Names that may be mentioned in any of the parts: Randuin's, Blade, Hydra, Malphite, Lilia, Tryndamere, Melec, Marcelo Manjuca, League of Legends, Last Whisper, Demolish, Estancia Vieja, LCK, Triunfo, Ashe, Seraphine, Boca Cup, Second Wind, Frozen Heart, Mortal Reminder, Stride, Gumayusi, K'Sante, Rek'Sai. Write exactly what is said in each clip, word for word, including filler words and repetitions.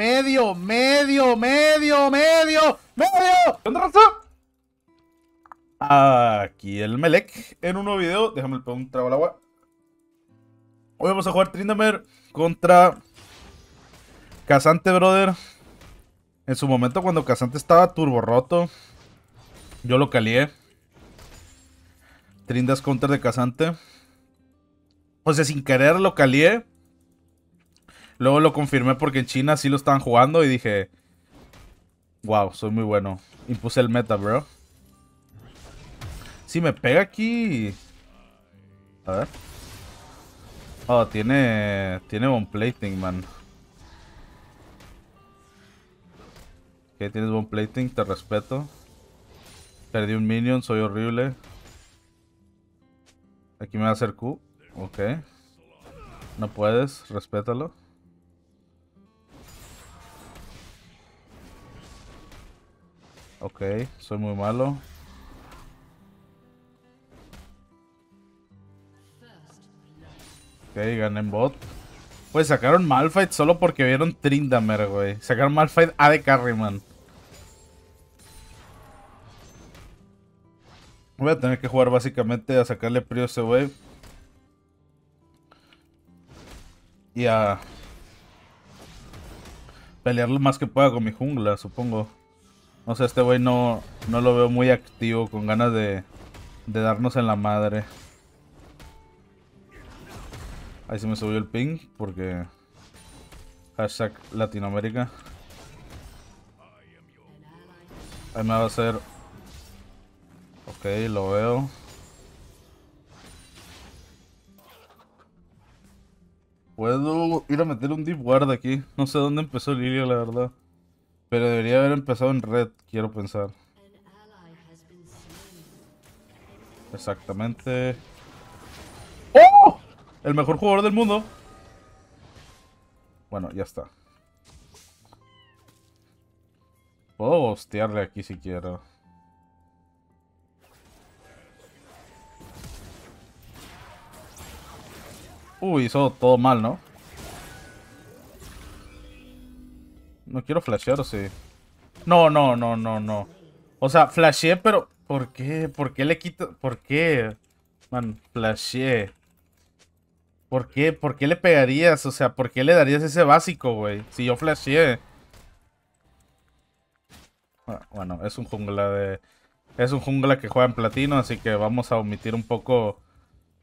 medio, medio, medio, medio, medio. ¿Qué onda, raza? Aquí el Melec en un nuevo video. Déjame el un trago al agua. Hoy vamos a jugar Tryndamere contra K'Sante, brother. En su momento, cuando K'Sante estaba turbo roto, yo lo calié. Trindas counter de K'Sante. O sea, sin querer lo calié. Luego lo confirmé porque en China sí lo estaban jugando y dije... Wow, soy muy bueno. Impuse el meta, bro. Si me pega aquí... A ver. Oh, tiene... Tiene bomb-plating, man. Ok, tienes bomb-plating, te respeto. Perdí un minion, soy horrible. Aquí me va a hacer Q. Ok. No puedes, respétalo. Ok, soy muy malo. Ok, gané en bot. Pues sacaron Malphite solo porque vieron Tryndamere, güey. Sacaron Malphite A D Carry, man. Voy a tener que jugar básicamente a sacarle prio a ese wey. Y a... pelear lo más que pueda con mi jungla, supongo. No sé, este wey no, no lo veo muy activo, con ganas de, de darnos en la madre. Ahí se me subió el ping, porque... Hashtag Latinoamérica. Ahí me va a hacer... Ok, lo veo. Puedo ir a meter un deep guard aquí. No sé dónde empezó Lilia, la verdad. Pero debería haber empezado en red, quiero pensar. Exactamente. ¡Oh! El mejor jugador del mundo. Bueno, ya está. Puedo hostearle aquí si quiero. Uy, hizo todo mal, ¿no? No quiero flashear, ¿o sí? No, no, no, no, no. O sea, flasheé, pero... ¿Por qué? ¿Por qué le quito? ¿Por qué? Man, flasheé. ¿Por qué? ¿Por qué le pegarías? O sea, ¿por qué le darías ese básico, güey? Si yo flasheé. Bueno, es un jungla de... Es un jungla que juega en platino, así que vamos a omitir un poco...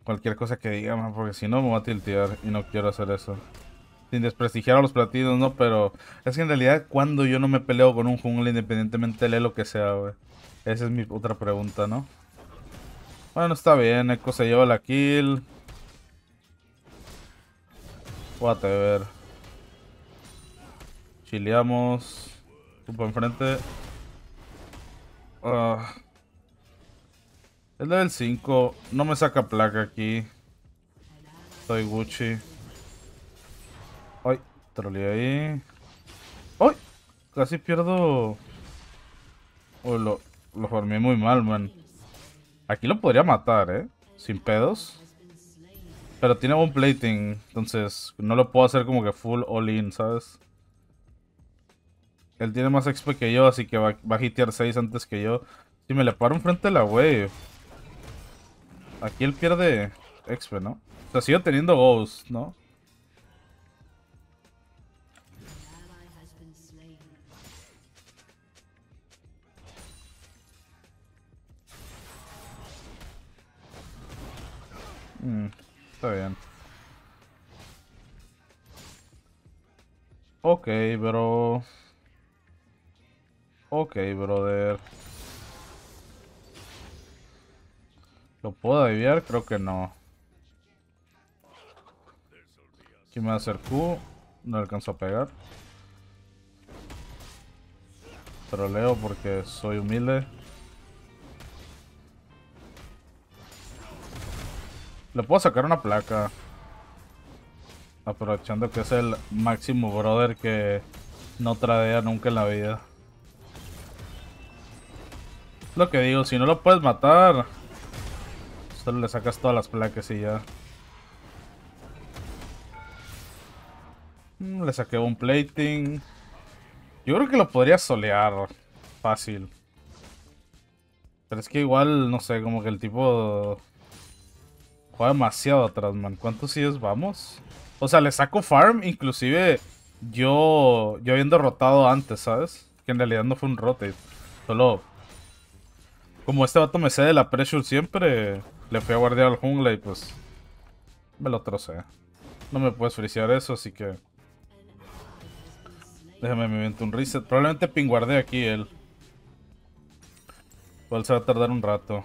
Cualquier cosa que diga, man, porque si no me va a tiltear y no quiero hacer eso. Sin desprestigiar a los platinos, ¿no? Pero es que en realidad cuando yo no me peleo con un jungla, independientemente de lo que sea, güey. Esa es mi otra pregunta, ¿no? Bueno, está bien, Echo se lleva la kill. Whatever. Chileamos. Tupo enfrente. Ah... Uh. El level cinco. No me saca placa aquí. Soy Gucci. Ay, troleé ahí. Ay, casi pierdo. Uy, lo, lo formé muy mal, man. Aquí lo podría matar, eh. Sin pedos. Pero tiene un plating. Entonces, no lo puedo hacer como que full all in, ¿sabes? Él tiene más X P que yo, así que va, va a hitear seis antes que yo. Si me le paro enfrente de la wave. Aquí él pierde X P, ¿no? O sea, sigo teniendo Ghost, ¿no? Mm, está bien. Ok, bro. Ok, brother. ¿Lo puedo adivinar? Creo que no. Aquí me va a hacer Q. No alcanzo a pegar. Troleo porque soy humilde. Le puedo sacar una placa. Aprovechando que es el máximo brother que no tradea nunca en la vida. Es lo que digo, si no lo puedes matar... Solo le sacas todas las placas y ya. Le saqué un plating. Yo creo que lo podría solear fácil. Pero es que igual, no sé, como que el tipo juega demasiado atrás, man. ¿Cuántos sillos vamos? O sea, le saco farm, inclusive yo, yo habiendo rotado antes, ¿sabes? Que en realidad no fue un rotate. Solo, como este vato me cede la pressure siempre, le fui a guardiar al jungla y pues me lo trocé. No me puedes frisear eso, así que déjame, me invento un reset. Probablemente pinguardé aquí él. Igual se va a tardar un rato.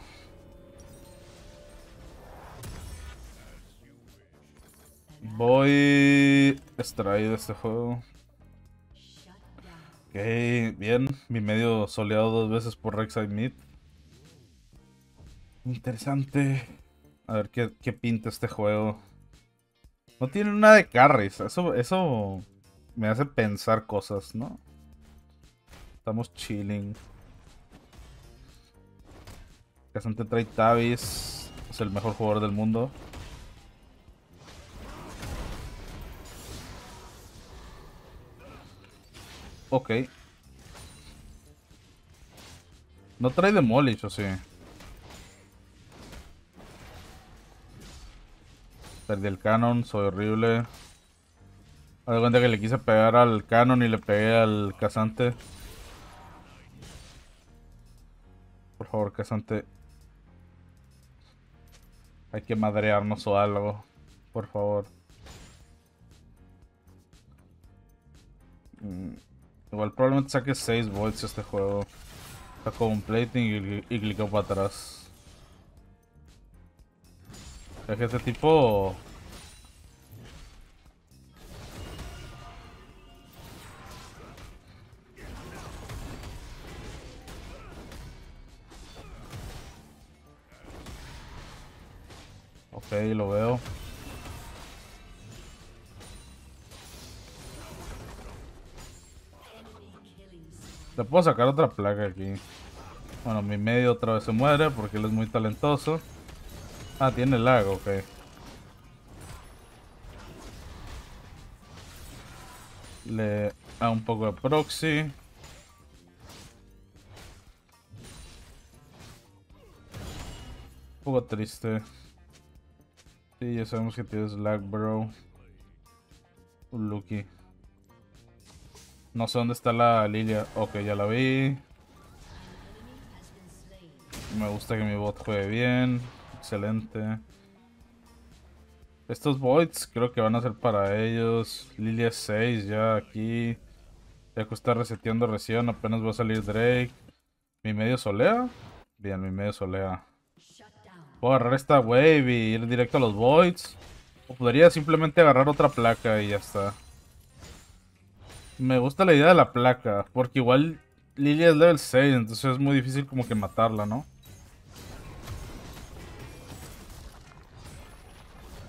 Voy Stride de este juego. Ok, bien. Mi medio soleado dos veces por Rek'Sai mid. Interesante. A ver qué, qué pinta este juego. No tiene una de carries. Eso, eso me hace pensar cosas, ¿no? Estamos chilling. K'Sante trae Tavis. Es el mejor jugador del mundo. Ok. ¿No trae Demolish o sí? Perdí el canon, soy horrible. Me doy cuenta que le quise pegar al canon y le pegué al K'Sante. Por favor, K'Sante. Hay que madrearnos o algo. Por favor. Mm. Igual probablemente saque seis volts este juego. Sacó un plating y, y clicó para atrás. Es que este tipo... Ok, lo veo. Le puedo sacar otra placa aquí. Bueno, mi medio otra vez se muere porque él es muy talentoso. Ah, tiene lag, ok. Le hago un poco de proxy. Un poco triste. Sí, ya sabemos que tienes lag, bro. Lucky. No sé dónde está la Lilia. Ok, ya la vi. Me gusta que mi bot juegue bien. Excelente. Estos bots creo que van a ser para ellos. Lilia seis ya aquí. Ya que está reseteando recién. Apenas va a salir Drake. ¿Mi medio solea? Bien, mi medio solea. Puedo agarrar esta wave y ir directo a los bots. O podría simplemente agarrar otra placa y ya está. Me gusta la idea de la placa, porque igual Lilia es level seis, entonces es muy difícil como que matarla, ¿no?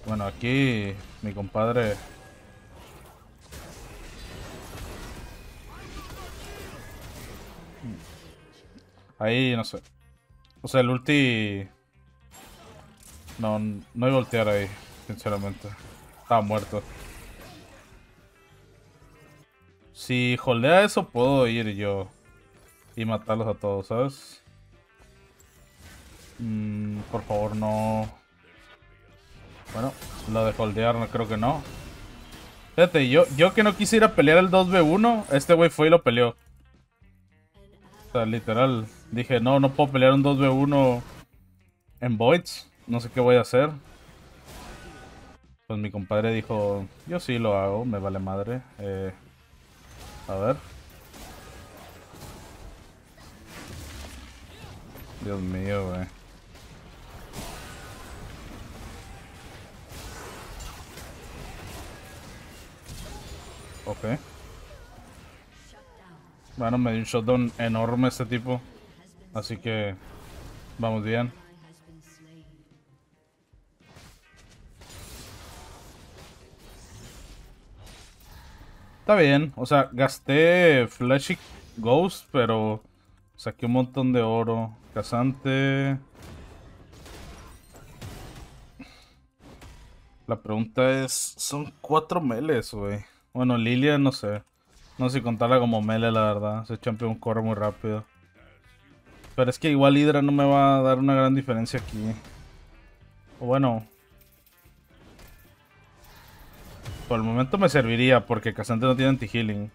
Bueno, aquí mi compadre... Ahí, no sé. O sea, el ulti... No, no iba a voltear ahí, sinceramente. Estaba muerto. Si holdea eso, puedo ir yo y matarlos a todos, ¿sabes? Mm, por favor, no. Bueno, lo de holdear no creo que no. Fíjate, yo, yo que no quise ir a pelear el dos ve uno, este güey fue y lo peleó. O sea, literal. Dije, no, no puedo pelear un dos ve uno en voids. No sé qué voy a hacer. Pues mi compadre dijo, yo sí lo hago, me vale madre. Eh... A ver. Dios mío, güey. Ok. Bueno, me dio un shutdown enorme este tipo. Así que... Vamos bien. Está bien, o sea, gasté Flashy Ghost, pero saqué un montón de oro. K'Sante. La pregunta es, son cuatro meles, güey. Bueno, Lilia, no sé. No sé contarla como melee, la verdad. Ese champion corre muy rápido. Pero es que igual Hydra no me va a dar una gran diferencia aquí. O bueno, por el momento me serviría porque K'Sante no tiene anti-healing.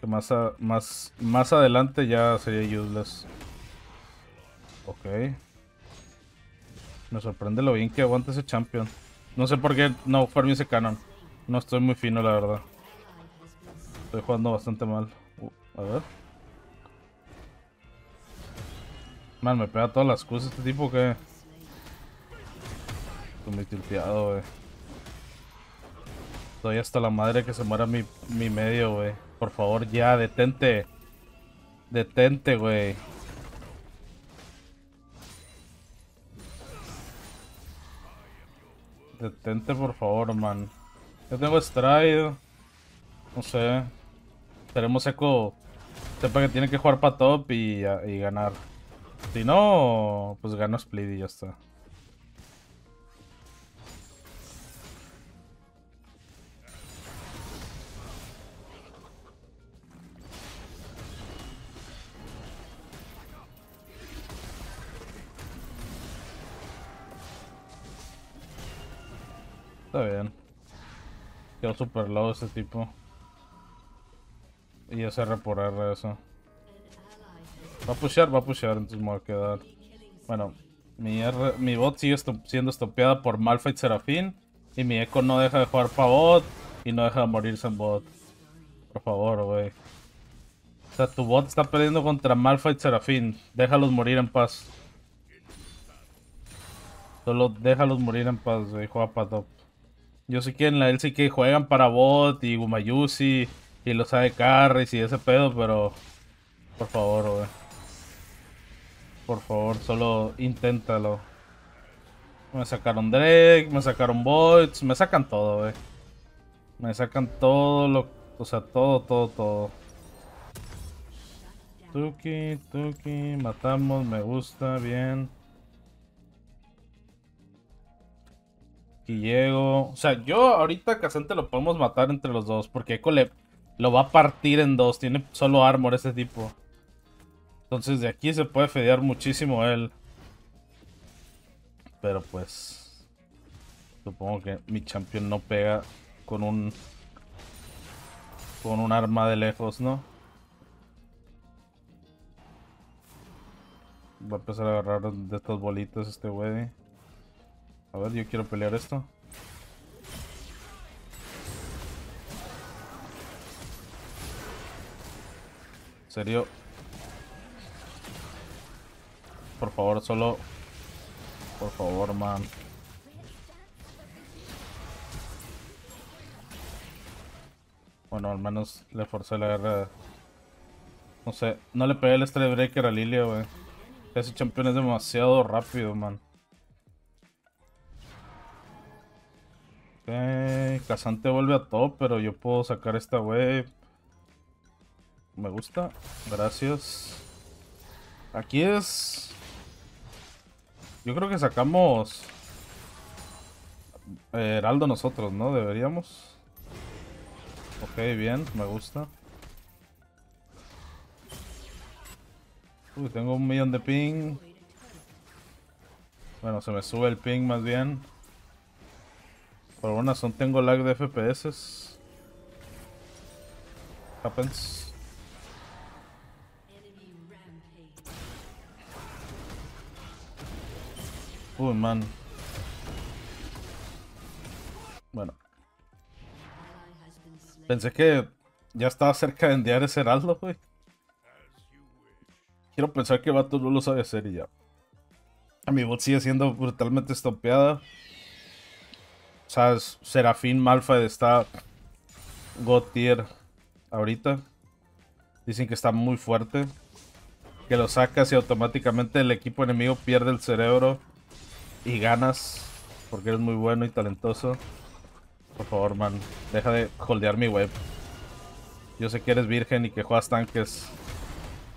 Que más, a, más, más adelante ya sería useless. Ok. Me sorprende lo bien que aguanta ese champion. No sé por qué no farmé ese canon. No estoy muy fino, la verdad. Estoy jugando bastante mal. Uh, a ver. Man, me pega todas las cosas este tipo que... Estoy muy tilteado, wey. Estoy hasta la madre que se muera mi, mi medio, wey. Por favor, ya, detente. Detente, wey. Detente, por favor, man. Yo tengo Stride. No sé. Tenemos eco. Sepa que tiene que jugar para top y, y ganar. Si no, pues gano split y ya está. Está bien. Quedó super low este tipo. Y ya se reporará eso. Va a pushar, va a pushar, entonces me va a quedar. Bueno, mi, R, mi bot sigue estu siendo estopeada por Malphite Seraphine. Y mi eco no deja de jugar para bot. Y no deja de morirse en bot. Por favor, wey. O sea, tu bot está perdiendo contra Malphite Seraphine. Déjalos morir en paz. Solo déjalos morir en paz, wey. Juega para top. Yo sé que en la L C K juegan para bot y Gumayusi. Y los A D carries y ese pedo, pero... Por favor, wey. Por favor, solo inténtalo. Me sacaron Drake, me sacaron Voids, me sacan todo, wey. Me sacan todo lo... O sea, todo, todo, todo. Tuki, tuki, matamos, me gusta, bien. Aquí llego. O sea, yo ahorita K'Sante lo podemos matar entre los dos. Porque Eco le... lo va a partir en dos. Tiene solo armor ese tipo. Entonces de aquí se puede fedear muchísimo él. Pero pues... Supongo que mi champion no pega con un... Con un arma de lejos, ¿no? Va a empezar a agarrar de estas bolitas este güey. A ver, yo quiero pelear esto. ¿En serio? Por favor, solo... Por favor, man. Bueno, al menos le forcé la guerra. No sé, no le pegué el Stride Breaker a Lilia, güey. Ese campeón es demasiado rápido, man. Ok, K'Sante vuelve a top, pero yo puedo sacar esta wey. Me gusta, gracias. Aquí es... Yo creo que sacamos eh, Heraldo nosotros, ¿no? Deberíamos. Ok, bien, me gusta. Uy, tengo un millón de ping. Bueno, se me sube el ping más bien. Por alguna razón tengo lag de F P S. Happens. Uy, man. Bueno. Pensé que ya estaba cerca de enviar ese heraldo, güey. Quiero pensar que Bato no lo sabe hacer y ya. Mi bot sigue siendo brutalmente estompeada. O sea, Seraphine Malphite está God tier ahorita. Dicen que está muy fuerte. Que lo sacas y automáticamente el equipo enemigo pierde el cerebro. Y ganas, porque eres muy bueno y talentoso. Por favor, man, deja de holdear mi web. Yo sé que eres virgen y que juegas tanques.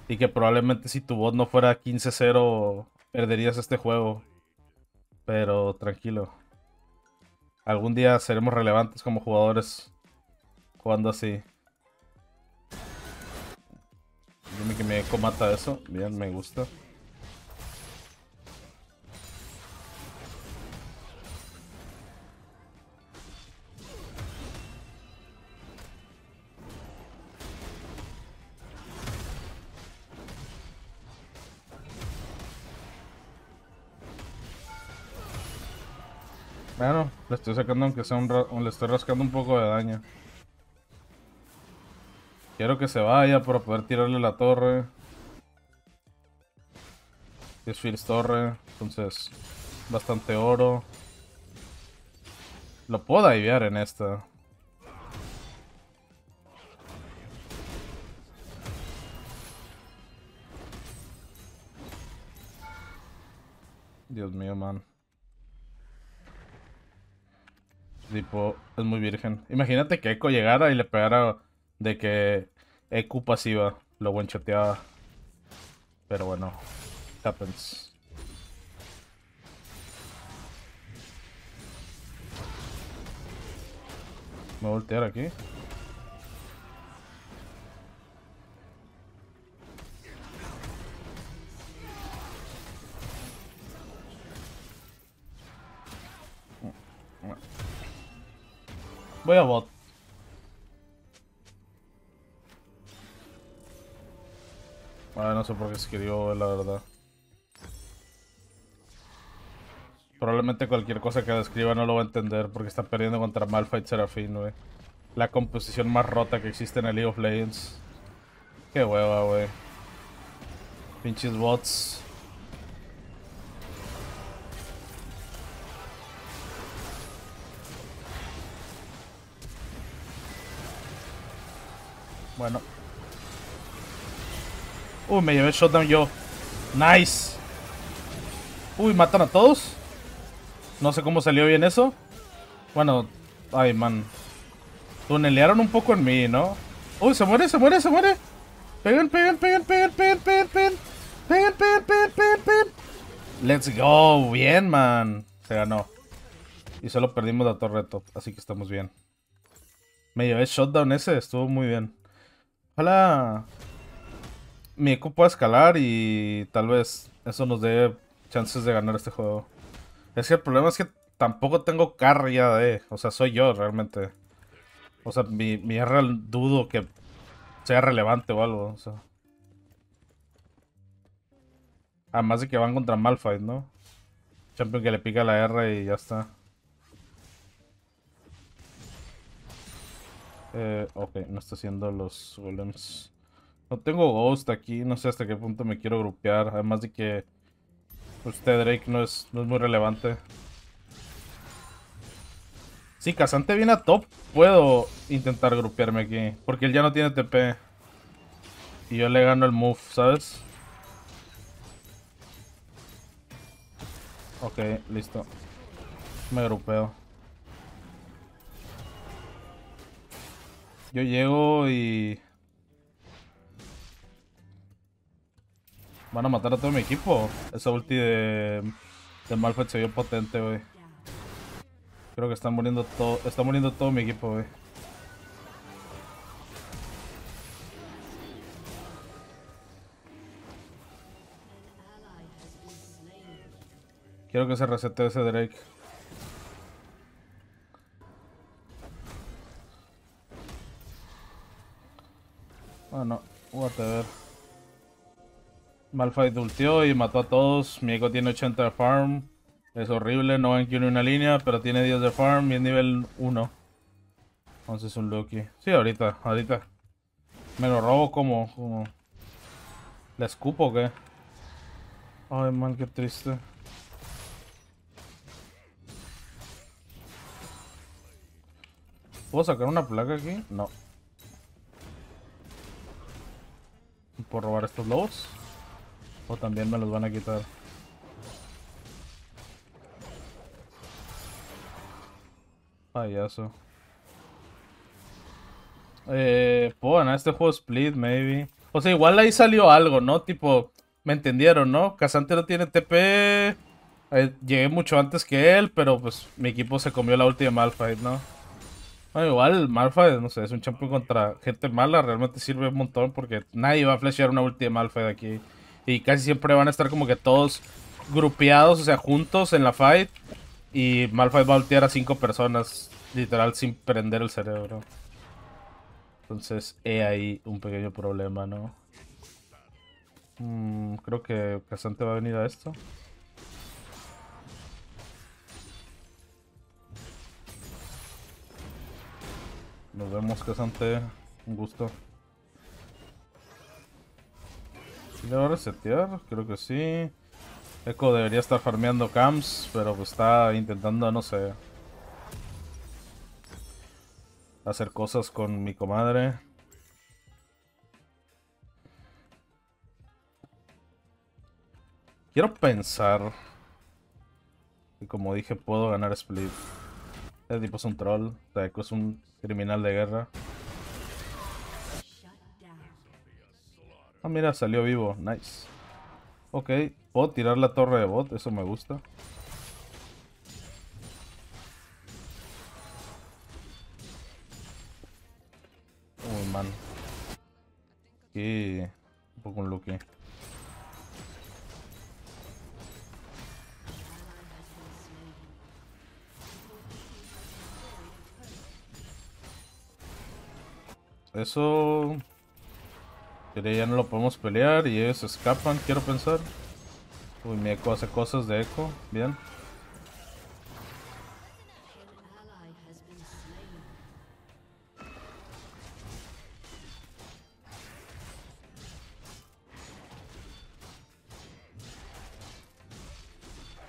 Y que probablemente si tu bot no fuera quince cero, perderías este juego. Pero tranquilo. Algún día seremos relevantes como jugadores. jugando así. Dime que me comata eso. Bien, me gusta. Bueno, le estoy sacando, aunque sea un, un le estoy rascando un poco de daño. Quiero que se vaya para poder tirarle la torre. Desfields torre, entonces bastante oro. Lo puedo divear en esta. Dios mío, man. Tipo, es muy virgen. Imagínate que Echo llegara y le pegara de que E Q pasiva. Lo buen chateaba. Pero bueno, happens. Me voy a voltear aquí. Voy a bot. Ah, no sé por qué escribió, la verdad. Probablemente cualquier cosa que describa no lo va a entender porque está perdiendo contra Malphite Seraphine, güey. La composición más rota que existe en el League of Legends. Qué hueva, güey. Pinches bots. Bueno. Uy, me llevé el shutdown yo. Nice. Uy, matan a todos. No sé cómo salió bien eso. Bueno, ay, man. Tunelearon un poco en mí, ¿no? Uy, se muere, se muere, se muere. Peguen, peguen, peguen, peguen, peguen, peguen, peguen. Peguen, peguen, peguen, peguen, peguen. Let's go. Bien, man. Se ganó. Y solo perdimos la torre top, así que estamos bien. Me llevé el shutdown ese, estuvo muy bien. Ojalá mi equipo pueda escalar y tal vez eso nos dé chances de ganar este juego. Es que el problema es que tampoco tengo carry de, o sea, soy yo realmente. O sea, mi, mi R dudo que sea relevante o algo, o sea. Además de que van contra Malphite, ¿no? Champion que le pica la R y ya está. Eh, ok, no está haciendo los golems. No tengo Ghost aquí, no sé hasta qué punto me quiero grupear. Además de que usted Drake no es, no es muy relevante. Si K'Sante viene a top, puedo intentar grupearme aquí. Porque él ya no tiene T P. Y yo le gano el move, ¿sabes? Ok, listo. Me grupeo. Yo llego y... van a matar a todo mi equipo. Esa ulti de, de Malphite se vio potente, güey. Creo que está muriendo todo. Está muriendo todo mi equipo, güey. Quiero que se resete ese Drake. Bueno, whatever. Malphite ultió y mató a todos. Mi eco tiene ochenta de farm. Es horrible, no van que una línea, pero tiene diez de farm y es nivel uno. Entonces es un lucky. Sí, ahorita, ahorita. Me lo robo como... como... ¿le escupo o qué? Ay, man, qué triste. ¿Puedo sacar una placa aquí? No. ¿Puedo robar estos lobos? O también me los van a quitar. Payaso. Eh, puedo ganar este juego split, maybe. O sea, igual ahí salió algo, ¿no? Tipo, me entendieron, ¿no? K'Sante no tiene T P. Eh, llegué mucho antes que él, pero pues mi equipo se comió la ulti de Malphite, ¿no? No, igual Malphite, no sé, es un champion contra gente mala, realmente sirve un montón porque nadie va a flashear una ulti de Malphite aquí. Y casi siempre van a estar como que todos grupeados, o sea, juntos en la fight. Y Malphite va a ultear a cinco personas, literal, sin prender el cerebro. Entonces, he ahí un pequeño problema, ¿no? Hmm, creo que K'Sante va a venir a esto. Nos vemos, K'Sante. Un gusto. ¿Sí le va a resetear? Creo que sí. Echo debería estar farmeando camps, pero pues está intentando, no sé, hacer cosas con mi comadre. Quiero pensar que, como dije, puedo ganar split. Este tipo es un troll. O sea, Echo es un criminal de guerra. Ah, mira, salió vivo. Nice. Ok, puedo tirar la torre de bot, eso me gusta. Uy, man. Aquí, un poco un lucky. Eso... Pero ya no lo podemos pelear y ellos escapan, quiero pensar. Uy, mi Echo hace cosas de Echo, bien.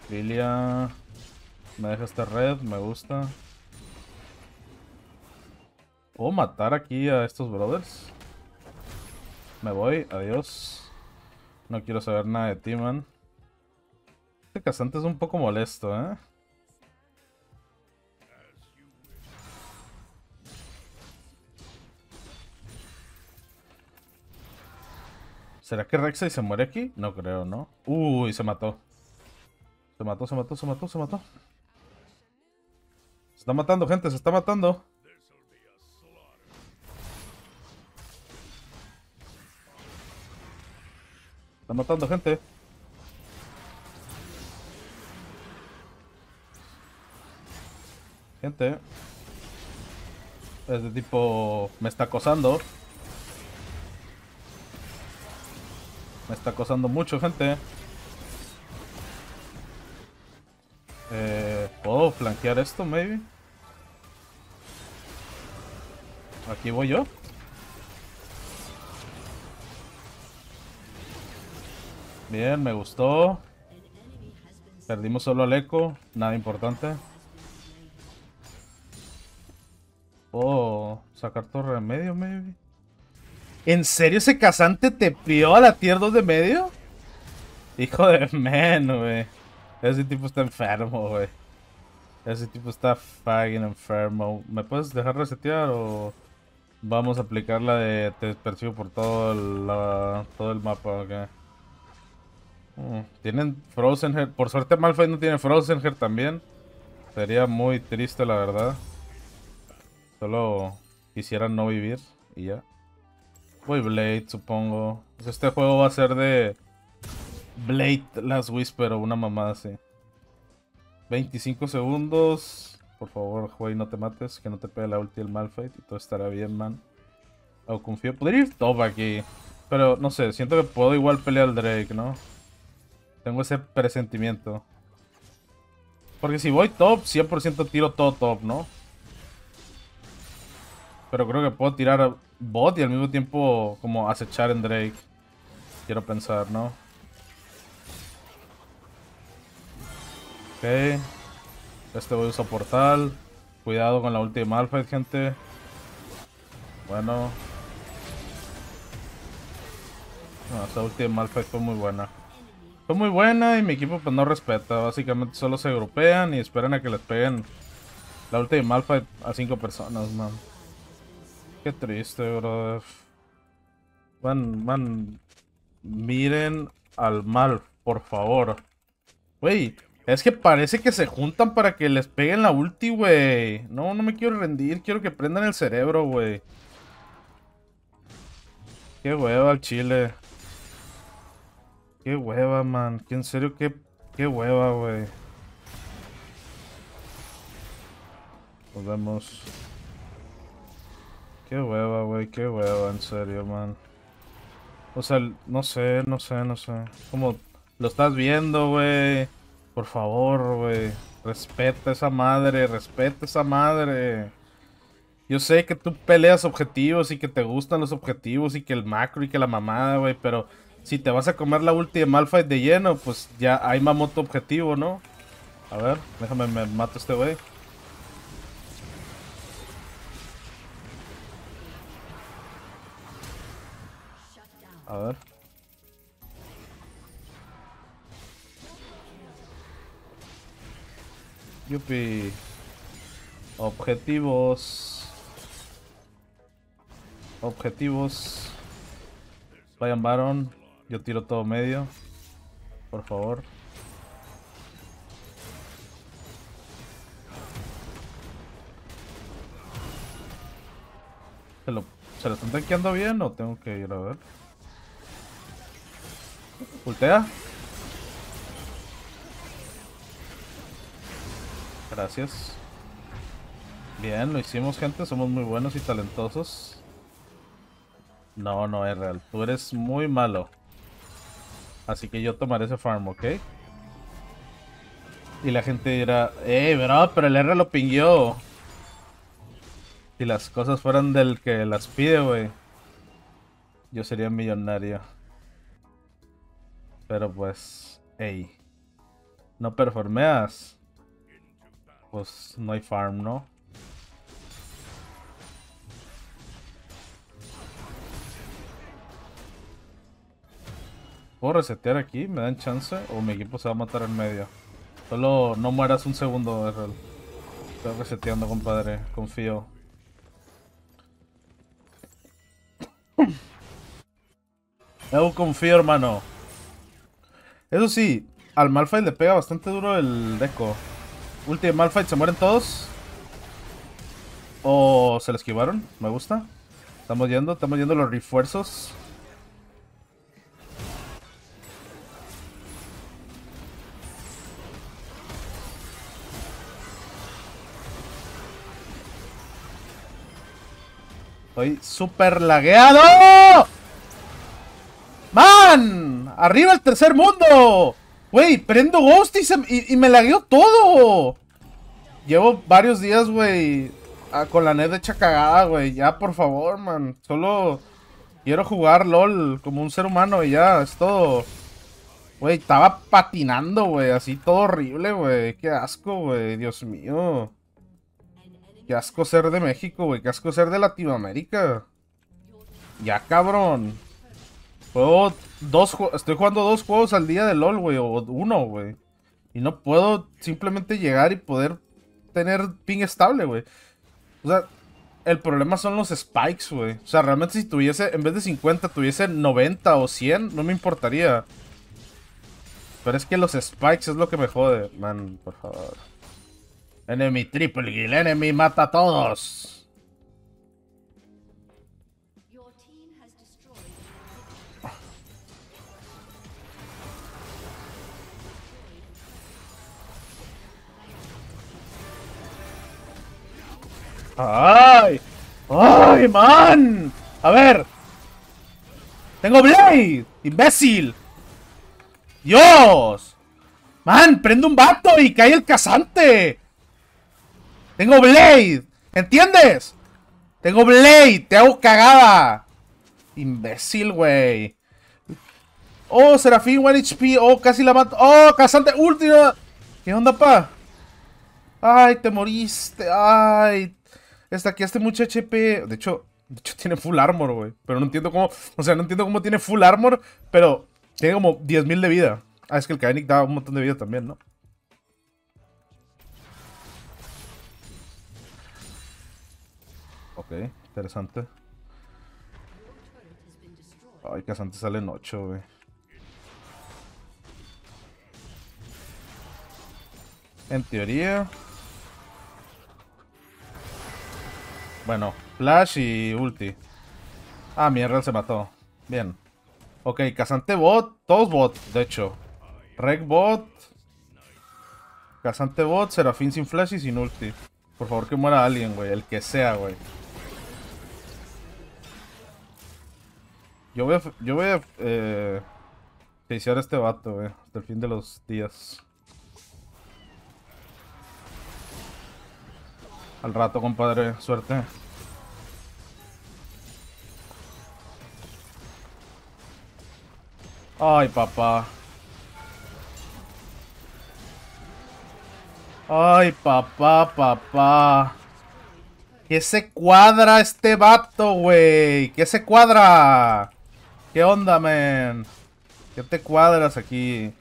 Lilia me deja esta red, me gusta. ¿Puedo matar aquí a estos brothers? Me voy, adiós. No quiero saber nada de ti, man. Este K'Sante es un poco molesto, ¿eh? ¿Será que Rek'Sai se muere aquí? No creo, ¿no? Uy, se mató. Se mató, se mató, se mató, se mató. Se está matando, gente, se está matando. Está matando gente. Gente. Este tipo me está acosando. Me está acosando mucho, gente. Eh, ¿Puedo flanquear esto, maybe? Aquí voy yo. Bien, me gustó. Perdimos solo al Echo, nada importante. ¿Puedo sacar torre de medio, maybe? ¿En serio ese K'Sante te pió a la tier dos de medio? Hijo de men, güey. Ese tipo está enfermo, güey. Ese tipo está fucking enfermo. ¿Me puedes dejar resetear o vamos a aplicar la de te persigo por todo el, la, todo el mapa? Okay. Tienen Frozen Heart. Por suerte Malphite no tiene Frozen Heart también. Sería muy triste, la verdad. Solo quisieran no vivir y ya. Voy Blade, supongo. Pues este juego va a ser de Blade, Last Whisper o una mamada así. veinticinco segundos. Por favor, güey, no te mates. Que no te pegue la ulti del Malphite y todo estará bien, man. Oh, confío. Podría ir top aquí. Pero no sé, siento que puedo igual pelear al Drake, ¿no? Tengo ese presentimiento. Porque si voy top, cien por ciento tiro todo top, ¿no? Pero creo que puedo tirar bot y al mismo tiempo como acechar en Drake. Quiero pensar, ¿no? Ok. Este voy a usar portal. Cuidado con la ulti de Malphite, gente. Bueno. No, esa ulti de Malphite fue muy buena. Fue muy buena y mi equipo pues no respeta. Básicamente solo se grupean y esperan a que les peguen la ulti de Malphite a cinco personas, man. Qué triste, brother. Man, man. Miren al Malphite, por favor. Wey, Es que parece que se juntan para que les peguen la ulti, güey. No, no me quiero rendir. Quiero que prendan el cerebro, güey. Qué hueva al chile. Qué hueva, man. Que en serio, qué, qué hueva, güey. Nos vemos. Qué hueva, güey. Qué hueva, en serio, man. O sea, no sé, no sé, no sé. Como lo estás viendo, güey. Por favor, güey. Respeta esa madre, respeta esa madre. Yo sé que tú peleas objetivos y que te gustan los objetivos y que el macro y que la mamada, güey. Pero si te vas a comer la ulti de Malphite de lleno, pues ya ahí mamó tu objetivo, ¿no? A ver, déjame, me mato a este güey. A ver. Yupi. Objetivos. Objetivos. Vayan varón. Yo tiro todo medio. Por favor. ¿Se lo, ¿se lo están tanqueando bien o tengo que ir a ver? Ultea. Gracias. Bien, lo hicimos, gente. Somos muy buenos y talentosos. No, no es real. Tú eres muy malo. Así que yo tomaré ese farm, ¿ok? Y la gente dirá, ¡ey, bro! Pero el R lo pingueó. Si las cosas fueran del que las pide, güey, yo sería millonario. Pero pues, ey, no performeas, pues no hay farm, ¿no? ¿Puedo resetear aquí? ¿Me dan chance? ¿O mi equipo se va a matar en medio? Solo no mueras un segundo, R L. Estoy reseteando, compadre. Confío. Yo confío, hermano. Eso sí, al Malphite le pega bastante duro el deco. Ulti de Malphite, ¿se mueren todos? ¿O se le esquivaron? Me gusta. Estamos yendo, estamos yendo los refuerzos. Estoy súper lagueado. ¡Man! ¡Arriba el tercer mundo! Güey, prendo Ghost y, se, y, y me lagueó todo. Llevo varios días, güey, con la net hecha cagada, güey. Ya, por favor, man. Solo quiero jugar LOL como un ser humano y ya, es todo. Güey, estaba patinando, güey. Así todo horrible, güey. Qué asco, güey. Dios mío. Qué asco ser de México, güey. Qué asco ser de Latinoamérica. Ya, cabrón. Juego dos, estoy jugando dos juegos al día de LOL, güey, o uno, güey. Y no puedo simplemente llegar y poder tener ping estable, güey. O sea, el problema son los spikes, güey. O sea, realmente si tuviese, en vez de cincuenta, tuviese noventa o cien, no me importaría. Pero es que los spikes es lo que me jode. Man, por favor. Enemy triple kill, enemy mata a todos. ¡Ay! ¡Ay, man! A ver. ¡Tengo Blade! ¡Imbécil! ¡Dios! ¡Man! ¡Prende un vato y cae el K'Sante! ¡Tengo Blade! ¿Entiendes? ¡Tengo Blade! ¡Te hago cagada! ¡Imbécil, güey! ¡Oh, Seraphine, uno H P! ¡Oh, casi la mato! ¡Oh, K'Sante! ¡Última! ¿Qué onda, pa? ¡Ay, te moriste! ¡Ay! Está aquí este mucho H P. De hecho, de hecho tiene full armor, güey. Pero no entiendo cómo... O sea, no entiendo cómo tiene full armor. Pero tiene como diez mil de vida. Ah, es que el Kainic da un montón de vida también, ¿no? Ok, interesante. Ay, K'Sante sale en ocho, güey. En teoría. Bueno, flash y ulti. Ah, mierda, él se mató. Bien. Ok, K'Sante bot. Todos bot, de hecho. Rek bot. K'Sante bot, Seraphine sin flash y sin ulti. Por favor que muera alguien, güey. El que sea, güey. Yo voy a... Yo voy a... Eh, facear a este vato, güey. Hasta el fin de los días. Al rato, compadre. Suerte. Ay, papá. Ay, papá, papá. ¿Qué se cuadra este vato, güey? ¿Qué se cuadra? ¿Qué onda, man? ¿Qué te cuadras aquí?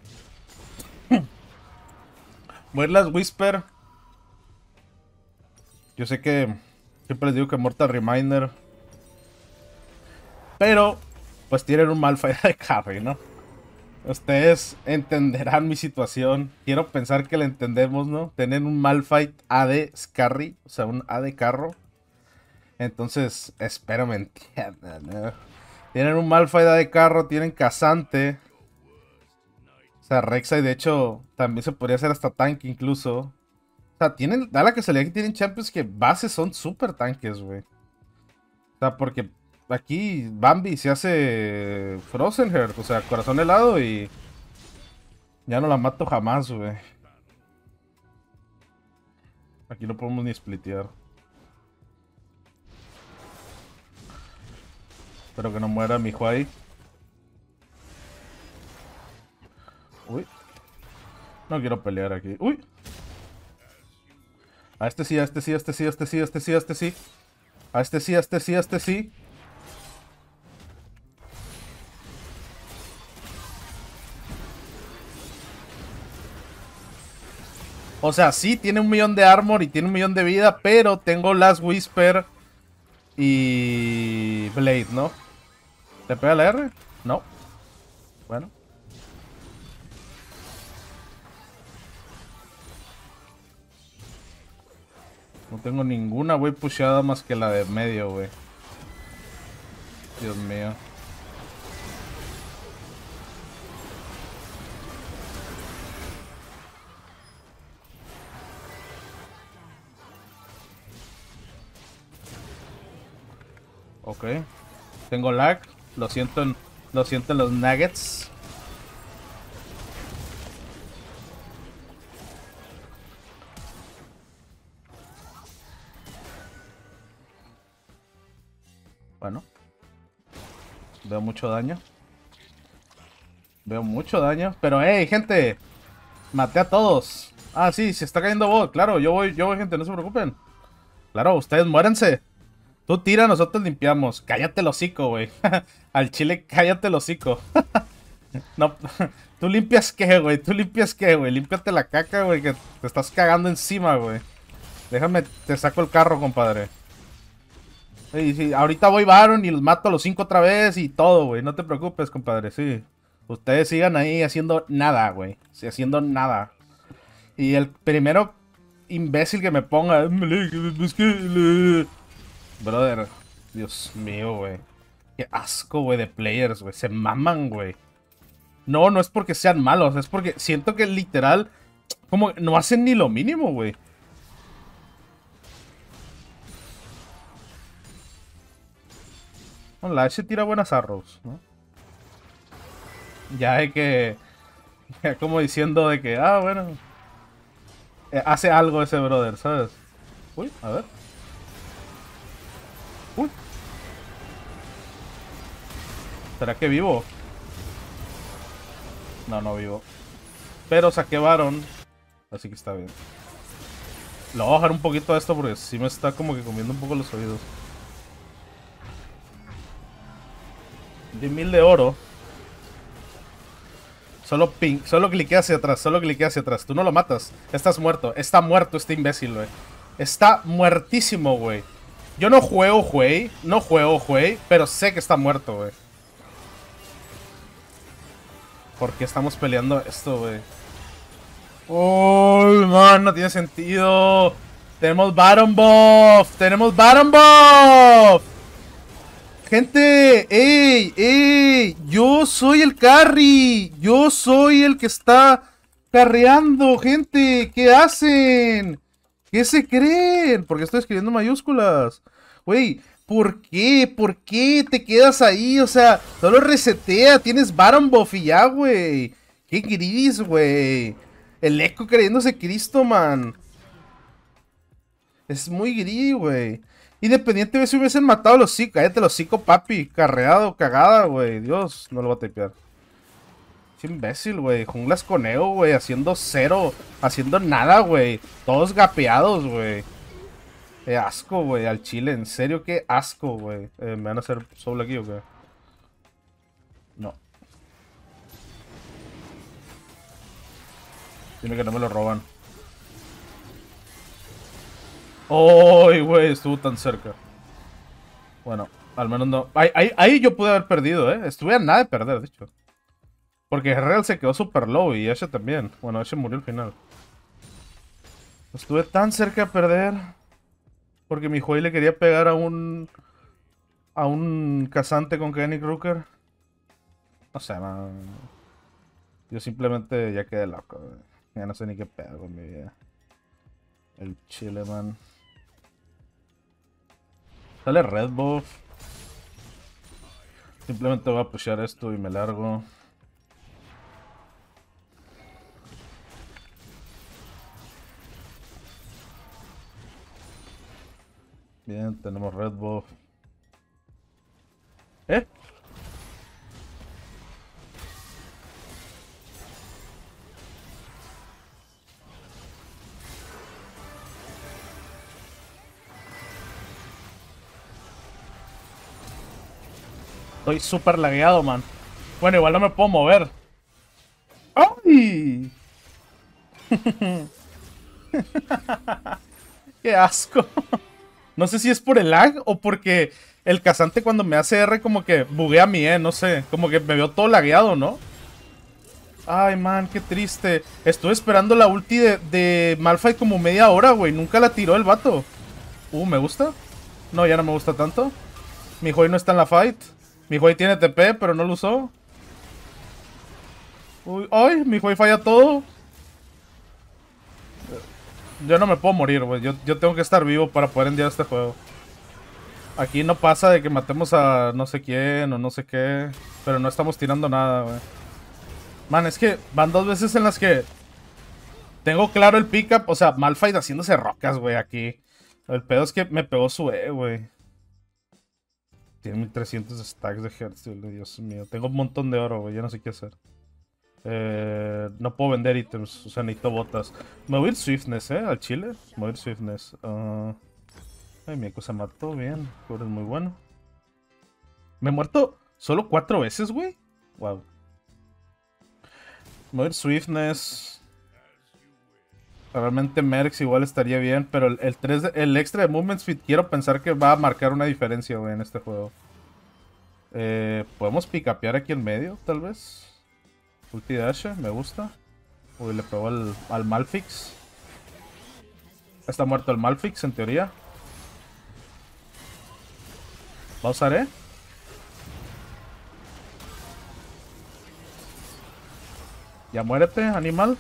Voy a ir Last Whisper. Yo sé que siempre les digo que Mortal Reminder. Pero, pues tienen un Malphite de carry, ¿no? Ustedes entenderán mi situación. Quiero pensar que la entendemos, ¿no? Tienen un Malphite A D carry, o sea, un A D carro. Entonces, espero me entiendan, ¿no? Tienen un Malphite A D carro, tienen K'Sante. O sea, Rek'Sai, de hecho, también se podría hacer hasta tanque incluso. O sea, tienen, da la casualidad que tienen champions que bases son super tanques, güey. O sea, porque aquí Bambi se hace Frozen Heart, o sea, corazón helado y ya no la mato jamás, güey. Aquí no podemos ni splitear. Espero que no muera mi Huai. Uy. No quiero pelear aquí. Uy. A este sí, a este sí, a este sí, a este sí, a este sí, a este sí. A este sí, a este sí, a este sí. O sea, sí, tiene un millón de armor y tiene un millón de vida, pero tengo Last Whisper y Blade, ¿no? ¿Le pega la R? No. Bueno. No tengo ninguna, güey, pusheada más que la de medio, güey. Dios mío. Ok. Tengo lag. Lo siento en, lo siento en los nuggets. Bueno, veo mucho daño. Veo mucho daño. Pero, hey, gente, maté a todos. Ah, sí, se está cayendo bot. Claro, yo voy, yo voy, gente, no se preocupen. Claro, ustedes muérense. Tú tira, nosotros limpiamos. Cállate el hocico, güey. Al chile, cállate el hocico. No, tú limpias qué, güey. Tú limpias qué, güey. Límpiate la caca, güey, que te estás cagando encima, güey. Déjame, te saco el carro, compadre. Sí, sí, ahorita voy Baron y los mato a los cinco otra vez y todo, güey. No te preocupes, compadre, sí. Ustedes sigan ahí haciendo nada, güey. Sí, haciendo nada. Y el primero imbécil que me ponga... Brother, Dios mío, güey. Qué asco, güey, de players, güey. Se maman, güey. No, no es porque sean malos. Es porque siento que literal... Como no hacen ni lo mínimo, güey. Bueno, la H tira buenas arrows, ¿no? Ya es que... Ya como diciendo de que... Ah, bueno... Eh, hace algo ese brother, ¿sabes? Uy, a ver... Uy... ¿Será que vivo? No, no vivo. Pero saqué Baron. Así que está bien. Lo voy a bajar un poquito a esto porque sí me está como que comiendo un poco los oídos. diez mil de oro. Solo ping, solo cliqué hacia atrás, solo cliqué hacia atrás. Tú no lo matas, estás muerto. Está muerto este imbécil, güey. Está muertísimo, güey. Yo no juego, güey. No juego, güey. Pero sé que está muerto, güey. ¿Por qué estamos peleando esto, güey? Uy, man, no tiene sentido. Tenemos Baron Buff. Tenemos Baron Buff. Gente, ey, ey. Yo soy el carry. Yo soy el que está carreando, gente. ¿Qué hacen? ¿Qué se creen? Porque estoy escribiendo mayúsculas. Güey, ¿por qué? ¿Por qué te quedas ahí? O sea, solo resetea. Tienes Baron Buff y ya, güey. Qué gris, güey. El eco creyéndose Cristo, man. Es muy gris, güey. Independiente de si hubiesen matado a los cinco. Cállate los cinco, papi. Carreado, cagada, güey. Dios, no lo voy a tapear. Es imbécil, güey. Junglas con Eo, güey. Haciendo cero. Haciendo nada, güey. Todos gapeados, güey. Qué asco, güey. Al chile. En serio, qué asco, güey. Eh, ¿Me van a hacer solo aquí o qué? No. Dime que no me lo roban. ¡Ay, güey! Estuvo tan cerca. Bueno, al menos no. Ahí, ahí, ahí yo pude haber perdido, ¿eh? Estuve a nada de perder, de hecho. Porque Real se quedó super low y Ashe también. Bueno, Ashe murió al final. Estuve tan cerca de perder. Porque mi Joy le quería pegar a un... A un K'Sante con Kenny Crooker. No sé, man. Yo simplemente ya quedé loco, güey. Ya no sé ni qué pedo con mi vida. El chile, man. Sale Red Buff. Simplemente voy a pushar esto y me largo. Bien, tenemos Red Buff. ¿Eh? Estoy súper lagueado, man. Bueno, igual no me puedo mover. ¡Ay! ¡Qué asco! No sé si es por el lag o porque el K'Sante cuando me hace R como que buguea mi E, no sé. Como que me veo todo lagueado, ¿no? Ay, man, qué triste. Estuve esperando la ulti de, de Malphite como media hora, güey. Nunca la tiró el vato. Uh, ¿me gusta? No, ya no me gusta tanto. Mi Joy no está en la fight. Mi Joy tiene T P, pero no lo usó. Uy, ¡ay! Mi Joy falla todo. Yo no me puedo morir, güey. Yo, yo tengo que estar vivo para poder enviar este juego. Aquí no pasa de que matemos a no sé quién o no sé qué. Pero no estamos tirando nada, güey. Man, es que van dos veces en las que... Tengo claro el pickup. O sea, Malphite haciéndose rocas, güey, aquí. El pedo es que me pegó su E, güey. Tiene mil trescientos stacks de Hearts, Dios mío. Tengo un montón de oro, güey. Ya no sé qué hacer. Eh, no puedo vender ítems. O sea, necesito botas. Me voy a ir Swiftness, ¿eh? Al chile. Me voy a ir Swiftness. Uh... Ay, mi cosa mató. Bien. Core es muy bueno. Me he muerto solo cuatro veces, güey. Wow. Me voy a ir Swiftness. Realmente Mercs igual estaría bien, pero el, el, tres de, el extra de Movement Speed quiero pensar que va a marcar una diferencia, güey, en este juego. Eh, ¿Podemos picapear aquí en medio, tal vez? Ulti de Ashe, me gusta. Uy, le pegó al, al Malphix. Está muerto el Malphix, en teoría. ¿Va a usar E? Ya muérete, animal.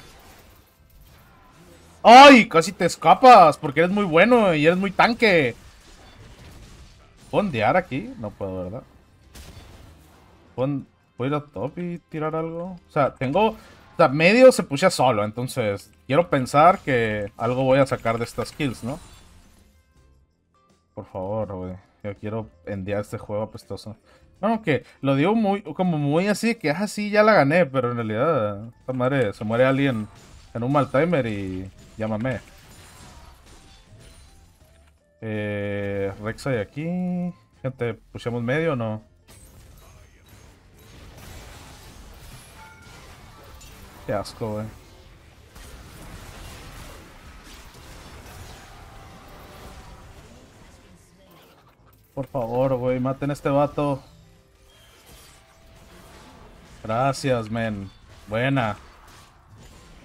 ¡Ay! Casi te escapas porque eres muy bueno y eres muy tanque. ¿Puedo ondear aquí? No puedo, ¿verdad? ¿Puedo, ¿Puedo ir a top y tirar algo? O sea, tengo... O sea, medio se pushea solo, entonces... Quiero pensar que algo voy a sacar de estas kills, ¿no? Por favor, güey. Yo quiero endear este juego apestoso. No, que lo digo muy... Como muy así, que ah, sí, ya la gané. Pero en realidad... Esta madre, se muere alguien en un mal timer y... Llámame. Eh, Rek'Sai aquí. Gente, ¿pushamos medio o no? Qué asco, güey. Por favor, güey, maten a este vato. Gracias, men. Buena.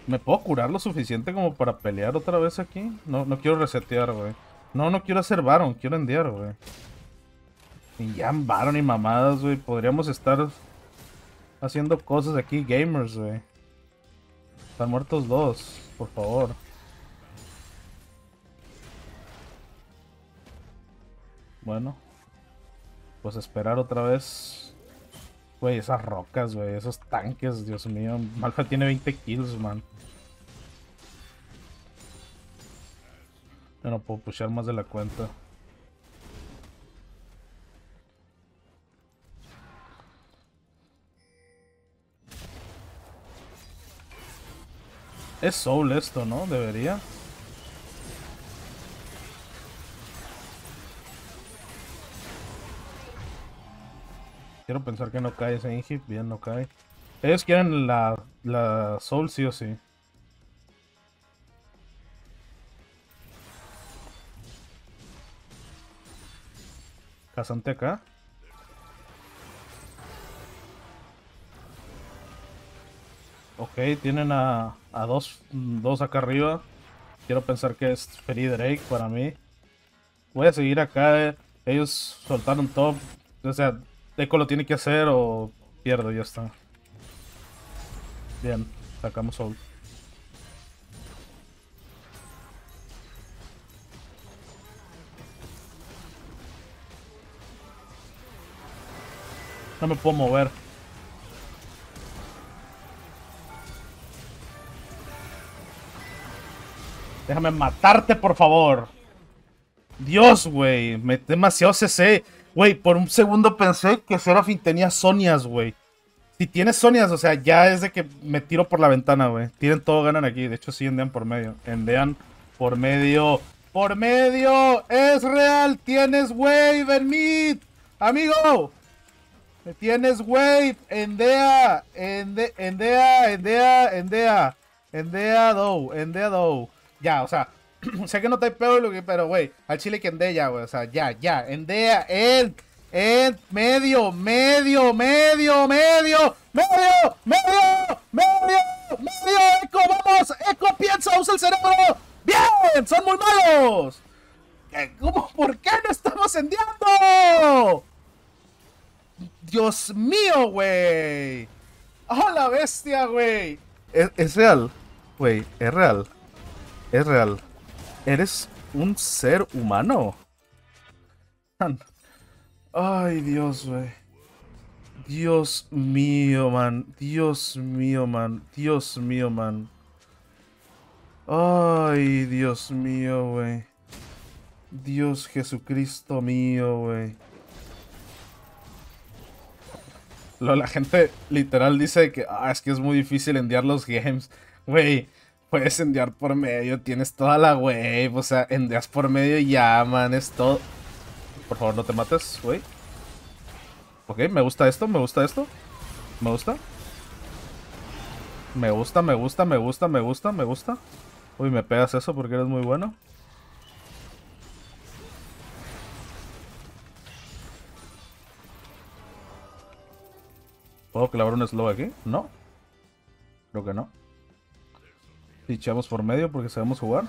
¿Me puedo curar lo suficiente como para pelear otra vez aquí? No, no quiero resetear, güey. No, no quiero hacer Baron, quiero endear, güey. Y ya Baron y mamadas, güey. Podríamos estar haciendo cosas aquí, gamers, güey. Están muertos dos, por favor. Bueno. Pues esperar otra vez. Güey, esas rocas, güey. Esos tanques, Dios mío. Malphite tiene veinte kills, man. Yo no puedo pushar más de la cuenta. Es soul esto, ¿no? Debería. Quiero pensar que no cae ese inhib. Bien, no cae. Ellos quieren la, la soul sí o sí. K'Sante acá. Ok, tienen a, a dos, dos acá arriba. Quiero pensar que es Free Drake para mí. Voy a seguir acá. Ellos soltaron top. O sea, Deco lo tiene que hacer o pierdo, ya está. Bien, sacamos Soul. No me puedo mover. Déjame matarte, por favor. Dios, güey. Me demasiado C C. Güey, por un segundo pensé que Seraphine tenía Sonias, güey. Si tienes Sonias, o sea, ya es de que me tiro por la ventana, güey. Tienen todo, ganan aquí. De hecho, sí, endean por medio. Endean por medio. ¡Por medio! ¡Es real! ¡Tienes wave en mid! ¡Amigo! ¡Me tienes wave! ¡Endea! Ende, ¡Endea! ¡Endea! ¡Endea! ¡Endea, do! ¡Endea, do! Ya, o sea, sé que no te hay pedo, pero, güey, al chile que endea ya, güey, o sea, ya, ya, endea, end, end, medio, medio, medio, medio, medio, medio, medio, medio, eco, vamos, eco, piensa, usa el cerebro, bien, son muy malos. ¿Cómo, por qué no estamos endeando? Dios mío, güey. ¡Oh, la bestia, güey! Es, es real, güey, es real. Es real. Eres un ser humano. Ay, Dios, güey. Dios mío, man. Dios mío, man. Dios mío, man. Ay, Dios mío, güey. Dios Jesucristo mío, güey. La gente literal dice que ah, es que es muy difícil enviar los games. Güey. Puedes endear por medio, tienes toda la wave, o sea, endeas por medio y ya, man, es todo. Por favor, no te mates, güey. Ok, me gusta esto, me gusta esto. Me gusta. Me gusta, me gusta, me gusta, me gusta, me gusta. Uy, me pegas eso porque eres muy bueno. ¿Puedo clavar un slow aquí? No. Creo que no. Pichamos por medio porque sabemos jugar.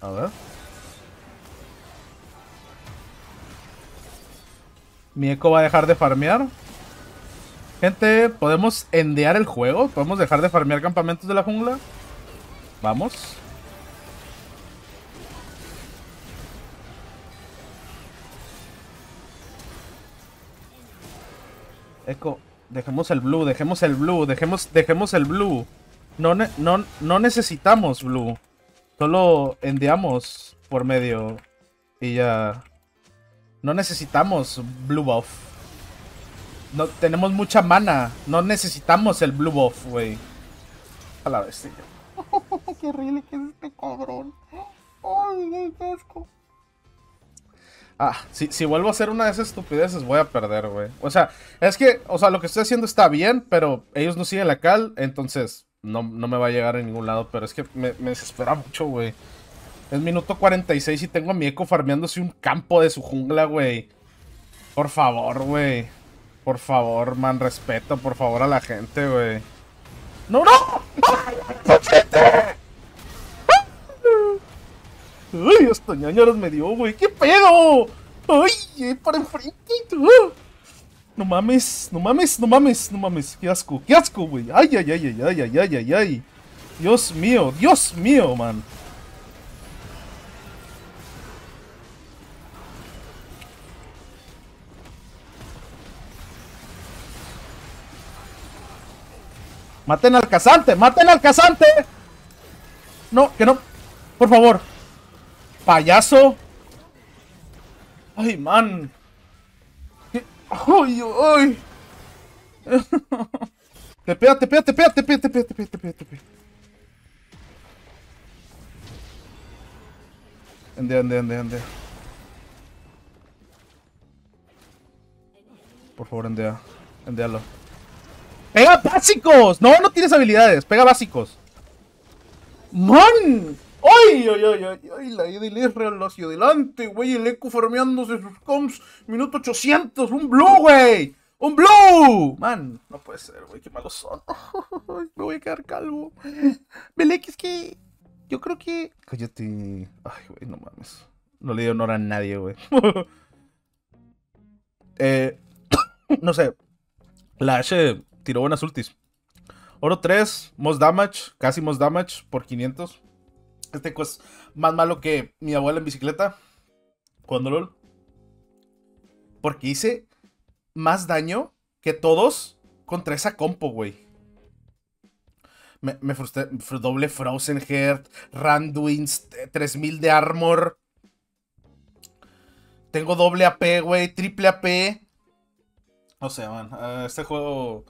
A ver. Mi eco va a dejar de farmear. Gente, ¿podemos endear el juego? ¿Podemos dejar de farmear campamentos de la jungla? Vamos. Eco. Dejemos el blue, dejemos el blue, dejemos, dejemos el blue. No, ne no, no necesitamos blue. Solo endeamos por medio. Y ya. No necesitamos blue buff. No, tenemos mucha mana. No necesitamos el blue buff, güey. A la bestia. Qué horrible que es este cabrón. Ay, qué asco. Ah, si, si vuelvo a hacer una de esas estupideces voy a perder, güey. O sea, es que, o sea, lo que estoy haciendo está bien, pero ellos no siguen la cal, entonces no, no me va a llegar a ningún lado. Pero es que me, me desespera mucho, güey. Es minuto cuarenta y seis y tengo a mi eco farmeándose un campo de su jungla, güey. Por favor, güey. por favor, man, respeto, por favor, a la gente, güey. ¡No, no! ¡Ay, hasta ñañaras me dio, güey! ¡Qué pedo! ¡Ay, para enfrente! No mames, no mames, no mames, no mames. ¡Qué asco, qué asco, güey! ¡Ay, ay, ay, ay, ay, ay, ay, ay! Dios mío, Dios mío, man. ¡Maten al K'Sante! ¡Maten al K'Sante! No, que no. Por favor. ¡Payaso! ¡Ay, man! ¿Qué? ¡Ay, ay! ¡Tepea, tepea, tepea, tepea, tepea, tepea, tepea, tepea! Ande, ande, ande, ande. Por favor, endea. Endealo. ¡Pega básicos! No, no tienes habilidades. Pega básicos. ¡Man! ¡Ay, ay, ay, ay! Ay, la idea del real hacia adelante, güey. El eco farmeándose sus comps. Minuto ochocientos. ¡Un blue, güey! ¡Un blue! Man, no puede ser, güey. Qué malos son. Me voy a quedar calvo. Belek, es que... Yo creo que... Cállate. Ay, güey, no mames. No le dio honor a nadie, güey. eh... no sé. La H... Tiró buenas ultis. Oro tres, most damage, casi most damage por quinientos. Este es más malo que mi abuela en bicicleta. Cuando LOL. Porque hice más daño que todos contra esa compo, güey. Me, me frustré. Doble Frozen Heart, Randuin's, tres mil de armor. Tengo doble A P, güey, triple A P. O sea, man, uh, este juego...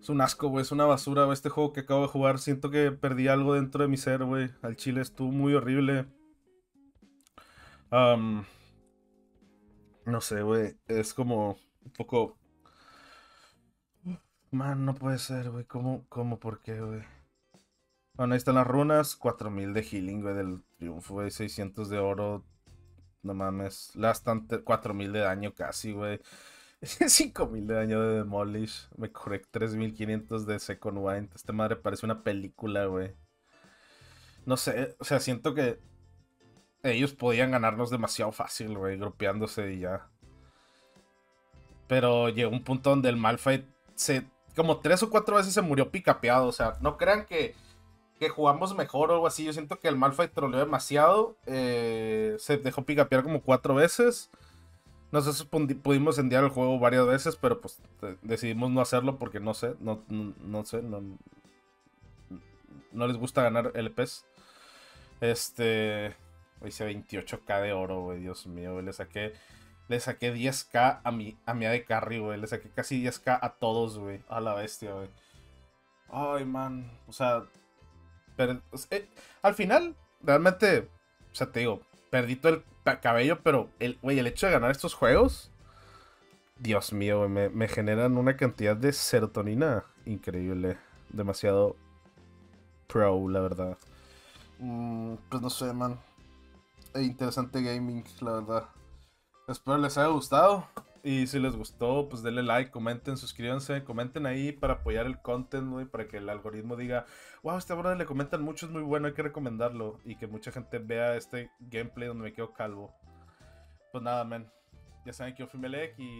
Es un asco, güey, es una basura, güey. Este juego que acabo de jugar, siento que perdí algo dentro de mi ser, güey. Al chile estuvo muy horrible. Um, no sé, güey. Es como un poco... Man, no puede ser, güey. ¿Cómo, cómo, por qué, güey? Bueno, ahí están las runas. cuatro mil de healing, güey, del triunfo, güey. seiscientos de oro. No mames. Bastante... cuatro mil de daño casi, güey. cinco mil de daño de Demolish. Me corre tres mil quinientos de Second Wind. Esta madre parece una película, güey. No sé, o sea, siento que ellos podían ganarnos demasiado fácil, güey, grupeándose y ya. Pero llegó un punto donde el Malphite se... Como tres o cuatro veces se murió picapeado. O sea, no crean que, que jugamos mejor o algo así. Yo siento que el Malphite troleó demasiado. Eh, se dejó picapear como cuatro veces. Nosotros pudimos enviar el juego varias veces, pero pues decidimos no hacerlo porque no sé, no, no, no sé, no, no les gusta ganar L Ps. Este, hice veintiocho K de oro, güey, Dios mío, güey, le saqué, le saqué diez K a mi, a mi A D Carry, güey, le saqué casi diez K a todos, güey, a la bestia, güey. Ay, man, o sea, pero, eh, al final, realmente, o sea, te digo, perdí todo el cabello, pero el, wey, el hecho de ganar estos juegos, Dios mío, wey, me, me generan una cantidad de serotonina increíble. Demasiado pro, la verdad. Mm, pues no sé, man. Eh, interesante gaming, la verdad. Espero les haya gustado. Y si les gustó, pues denle like, comenten, suscríbanse, comenten ahí para apoyar el content, güey, para que el algoritmo diga, wow, este brother le comentan mucho, es muy bueno, hay que recomendarlo. Y que mucha gente vea este gameplay donde me quedo calvo. Pues nada, man. Ya saben que yo fui Melek y...